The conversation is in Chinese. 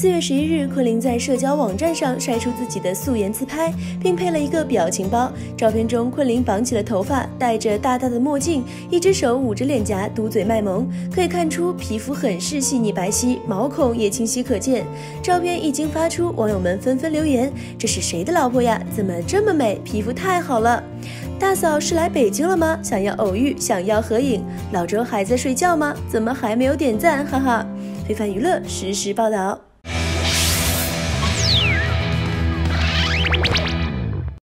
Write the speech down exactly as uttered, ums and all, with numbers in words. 四月十一日，昆凌在社交网站上晒出自己的素颜自拍，并配了一个表情包。照片中，昆凌绑起了头发，戴着大大的墨镜，一只手捂着脸颊，嘟嘴卖萌。可以看出，皮肤很是细腻白皙，毛孔也清晰可见。照片一经发出，网友们纷纷留言：“这是谁的老婆呀？怎么这么美？皮肤太好了！”大嫂是来北京了吗？想要偶遇，想要合影。老周还在睡觉吗？怎么还没有点赞？哈哈！非凡娱乐实时报道。